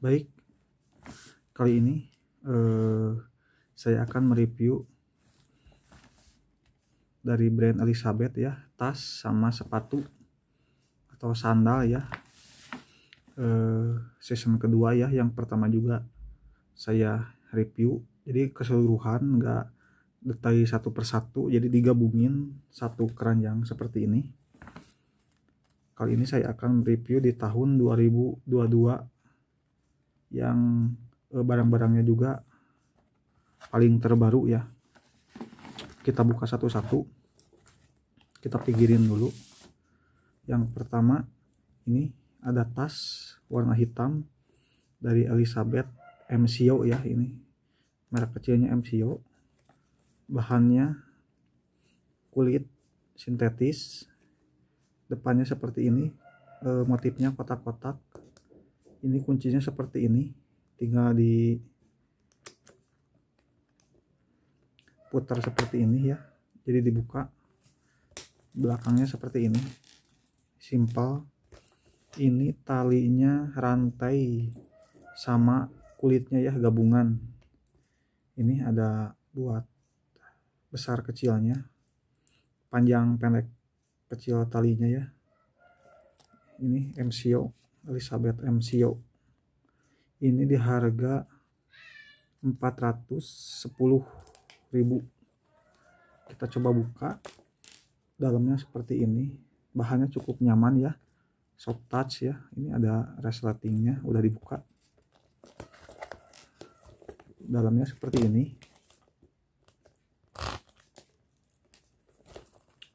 Baik, kali ini saya akan mereview dari brand Elizabeth ya, tas sama sepatu atau sandal ya. Season kedua ya, yang pertama juga saya review, jadi keseluruhan, nggak detail satu persatu, jadi digabungin satu keranjang seperti ini. Kali ini saya akan review di tahun 2022 yang barang-barangnya juga paling terbaru ya. Kita buka satu-satu, kita pikirin dulu. Yang pertama ini ada tas warna hitam dari Elizabeth, MCO ya, ini merek kecilnya MCO. Bahannya kulit sintetis, depannya seperti ini, motifnya kotak-kotak, ini kuncinya seperti ini, tinggal diputar seperti ini ya, jadi dibuka, belakangnya seperti ini, simple. Ini talinya rantai sama kulitnya ya, gabungan. Ini ada buat besar kecilnya, panjang pendek kecil talinya ya. Ini MCO, Elizabeth MCO. Ini di harga 410.000. Kita coba buka. Dalamnya seperti ini. Bahannya cukup nyaman ya. Soft touch ya. Ini ada resletingnya, udah dibuka. Dalamnya seperti ini.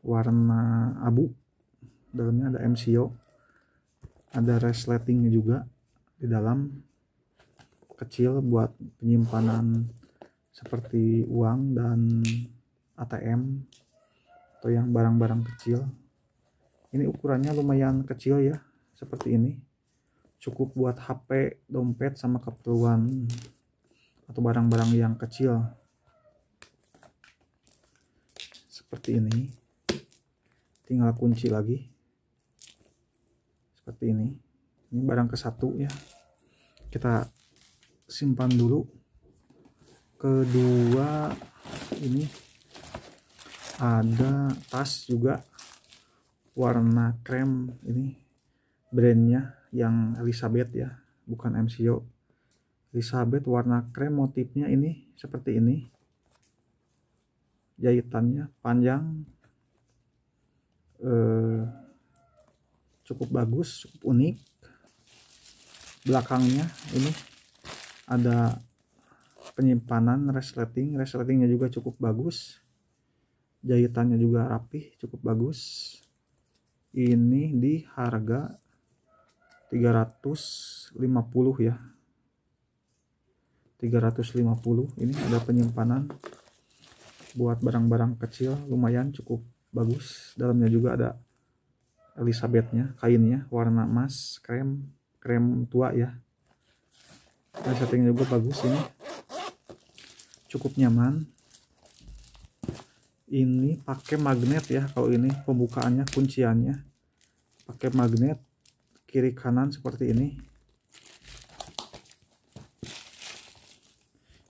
Warna abu, dalamnya ada MCO, ada resletingnya juga di dalam, kecil buat penyimpanan seperti uang dan ATM atau yang barang-barang kecil. Ini ukurannya lumayan kecil ya, seperti ini, cukup buat HP, dompet, sama keperluan atau barang-barang yang kecil seperti ini. Tinggal kunci lagi seperti ini. Ini barang ke satu ya, kita simpan dulu. Kedua, ini ada tas juga warna krem, ini brandnya yang Elizabeth ya, bukan MCO. Elizabeth warna krem, motifnya ini seperti ini, jahitannya panjang, cukup bagus, cukup unik. Belakangnya ini ada penyimpanan resleting, resletingnya juga cukup bagus, jahitannya juga rapih, cukup bagus. Ini di harga 350 ya, 350. Ini ada penyimpanan buat barang-barang kecil, lumayan cukup bagus. Dalamnya juga ada Elizabethnya, kainnya warna emas, krem, krem tua ya. Settingnya juga bagus, ini cukup nyaman. Ini pakai magnet ya, kalau ini pembukaannya, kunciannya pakai magnet kiri kanan seperti ini.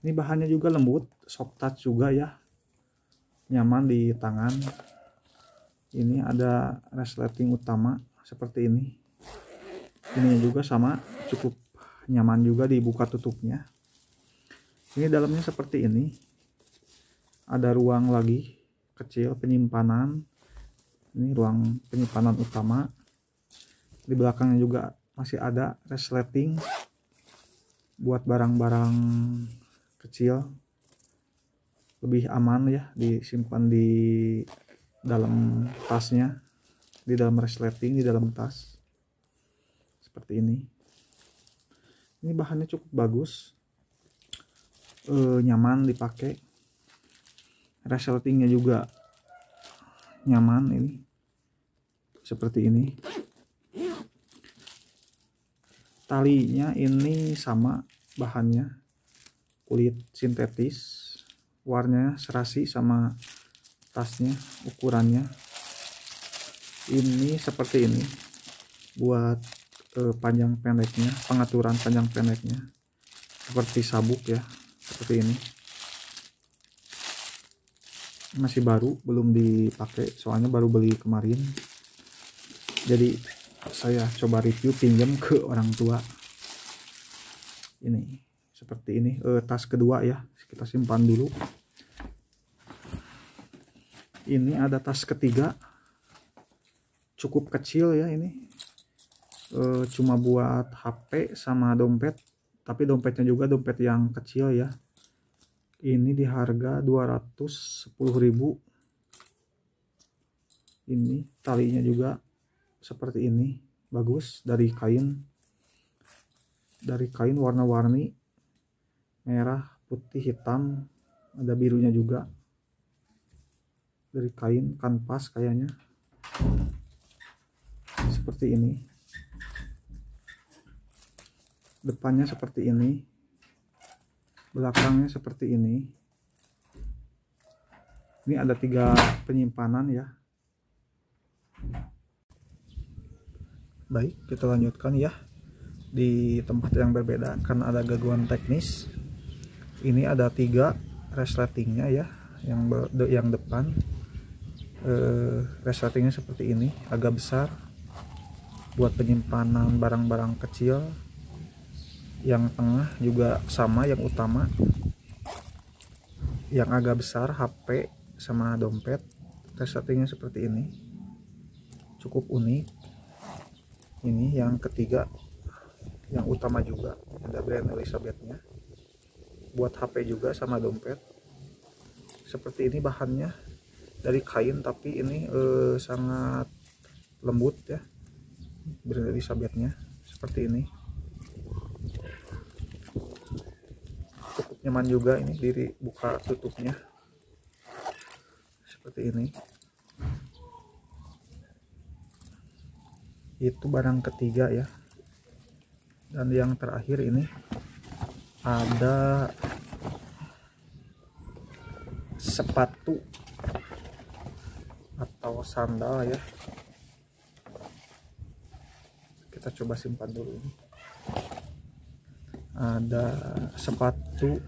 Ini bahannya juga lembut, soft touch juga ya, nyaman di tangan. Ini ada resleting utama seperti ini, ini juga sama, cukup nyaman juga dibuka tutupnya. Ini dalamnya seperti ini, ada ruang lagi kecil penyimpanan, ini ruang penyimpanan utama. Di belakangnya juga masih ada resleting buat barang-barang kecil, lebih aman ya disimpan di dalam tasnya, di dalam resleting, di dalam tas seperti ini. Ini bahannya cukup bagus, nyaman dipakai, resletingnya juga nyaman, ini seperti ini. Talinya ini sama, bahannya kulit sintetis, warnanya serasi sama tasnya, ukurannya ini seperti ini, buat panjang pendeknya, pengaturan panjang pendeknya seperti sabuk ya, seperti ini. Masih baru, belum dipakai soalnya baru beli kemarin. Jadi saya coba review, pinjam ke orang tua. Ini seperti ini, tas kedua ya, kita simpan dulu. Ini ada tas ketiga, cukup kecil ya ini, cuma buat HP sama dompet, tapi dompetnya juga dompet yang kecil ya. Ini di harga 210.000. ini talinya juga seperti ini, bagus, dari kain warna-warni merah, putih, hitam, ada birunya juga, dari kain kanvas kayaknya, seperti ini. Depannya seperti ini, belakangnya seperti ini. Ini ada 3 penyimpanan ya. Baik, kita lanjutkan ya, di tempat yang berbeda karena ada gangguan teknis. Ini ada 3 resletingnya ya, yang depan resletingnya seperti ini, agak besar buat penyimpanan barang-barang kecil. Yang tengah juga sama, yang utama, yang agak besar HP sama dompet. Resletingnya seperti ini, cukup unik. Ini yang ketiga, yang utama juga, ada brand Elizabethnya, buat HP juga sama dompet. Seperti ini bahannya, dari kain tapi ini sangat lembut ya, brand Elizabethnya seperti ini. Cukup nyaman juga, ini diri buka tutupnya seperti ini. Itu barang ketiga ya. Dan yang terakhir ini ada sepatu atau sandal ya, kita coba simpan dulu. Ini ada sepatu,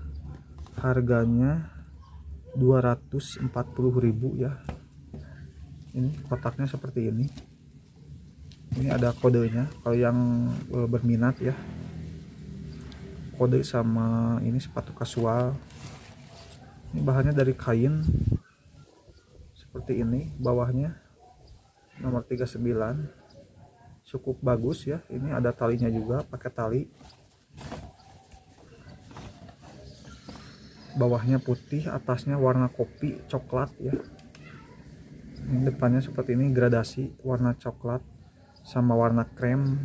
harganya 240.000 ya. Ini kotaknya seperti ini. Ini ada kodenya kalau yang berminat ya, kode sama ini sepatu kasual. Ini bahannya dari kain seperti ini, bawahnya nomor 39, cukup bagus ya. Ini ada talinya juga, pakai tali, bawahnya putih, atasnya warna kopi coklat ya. Ini depannya seperti ini, gradasi warna coklat sama warna krem.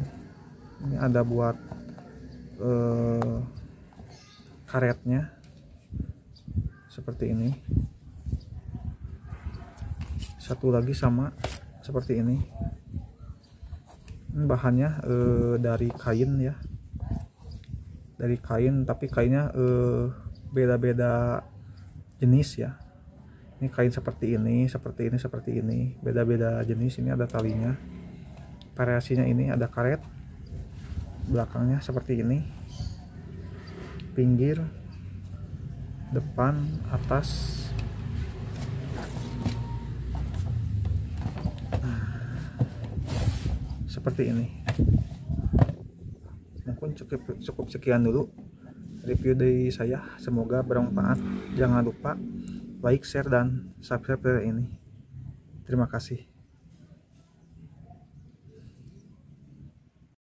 Ini ada buat karetnya seperti ini. Satu lagi sama seperti ini. Ini bahannya dari kain ya, dari kain tapi kainnya beda-beda jenis ya. Ini kain seperti ini, seperti ini, seperti ini, beda-beda jenis. Ini ada talinya, variasinya. Ini ada karet, belakangnya seperti ini, pinggir, depan, atas. Nah, seperti ini. Mungkin cukup sekian dulu review dari saya, semoga bermanfaat. Jangan lupa like, share, dan subscribe channel ini. Terima kasih.